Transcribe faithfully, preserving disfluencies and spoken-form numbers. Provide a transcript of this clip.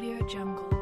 Audio Jungle.